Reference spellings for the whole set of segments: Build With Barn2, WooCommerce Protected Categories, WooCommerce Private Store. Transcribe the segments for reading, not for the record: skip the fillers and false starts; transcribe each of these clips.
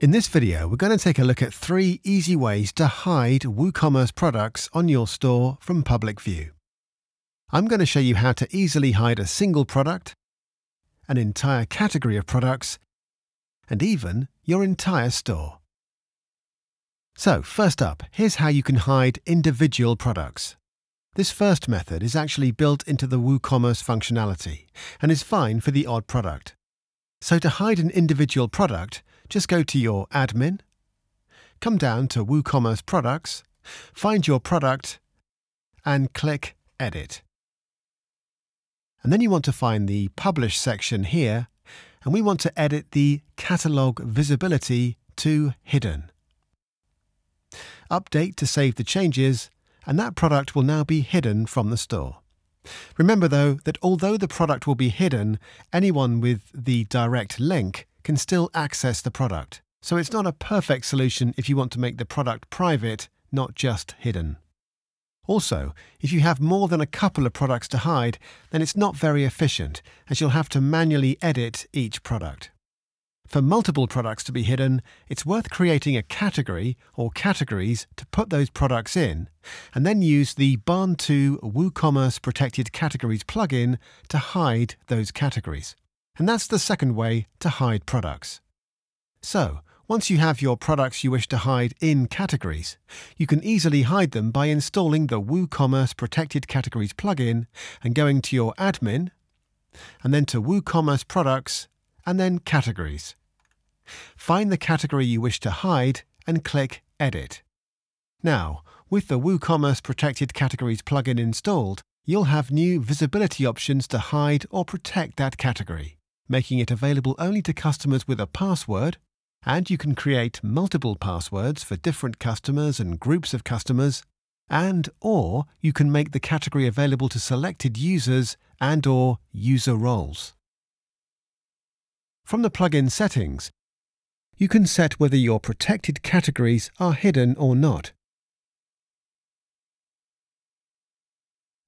In this video, we're going to take a look at 3 easy ways to hide WooCommerce products on your store from public view. I'm going to show you how to easily hide a single product, an entire category of products, and even your entire store. So first up, here's how you can hide individual products. This first method is actually built into the WooCommerce functionality and is fine for the odd product. So to hide an individual product, just go to your admin, come down to WooCommerce products, find your product and click edit. And then you want to find the publish section here, and we want to edit the catalog visibility to hidden. Update to save the changes, and that product will now be hidden from the store. Remember though, that although the product will be hidden, anyone with the direct link can still access the product. So it's not a perfect solution if you want to make the product private, not just hidden. Also, if you have more than a couple of products to hide, then it's not very efficient, as you'll have to manually edit each product. For multiple products to be hidden, it's worth creating a category or categories to put those products in, and then use the Barn2 WooCommerce Protected Categories plugin to hide those categories. And that's the second way to hide products. So, once you have your products you wish to hide in categories, you can easily hide them by installing the WooCommerce Protected Categories plugin and going to your admin, and then to WooCommerce Products, and then Categories. Find the category you wish to hide and click Edit. Now, with the WooCommerce Protected Categories plugin installed, you'll have new visibility options to hide or protect that category, making it available only to customers with a password, and you can create multiple passwords for different customers and groups of customers, or you can make the category available to selected users or user roles. From the plugin settings, you can set whether your protected categories are hidden or not.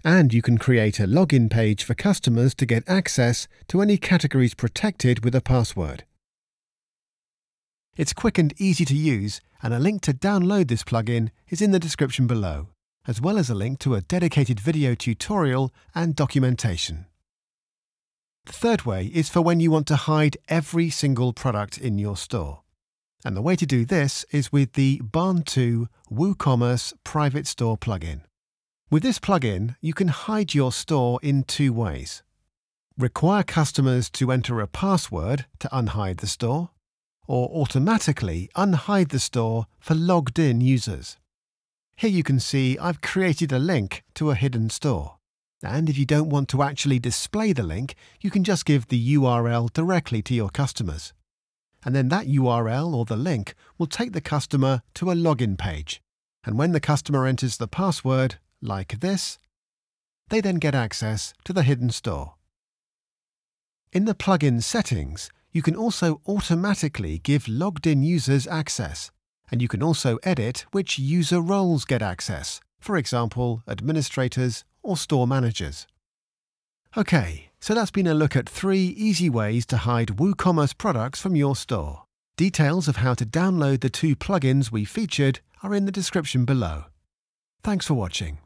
And you can create a login page for customers to get access to any categories protected with a password. It's quick and easy to use, and a link to download this plugin is in the description below, as well as a link to a dedicated video tutorial and documentation. The third way is for when you want to hide every single product in your store. And the way to do this is with the Barn2 WooCommerce Private Store plugin. With this plugin, you can hide your store in 2 ways. Require customers to enter a password to unhide the store, or automatically unhide the store for logged-in users. Here you can see I've created a link to a hidden store. And if you don't want to actually display the link, you can just give the URL directly to your customers. And then that URL or the link will take the customer to a login page. And when the customer enters the password, like this, they then get access to the hidden store. In the plugin settings, you can also automatically give logged-in users access, and you can also edit which user roles get access, for example, administrators or store managers. Okay, so that's been a look at 3 easy ways to hide WooCommerce products from your store. Details of how to download the 2 plugins we featured are in the description below. Thanks for watching.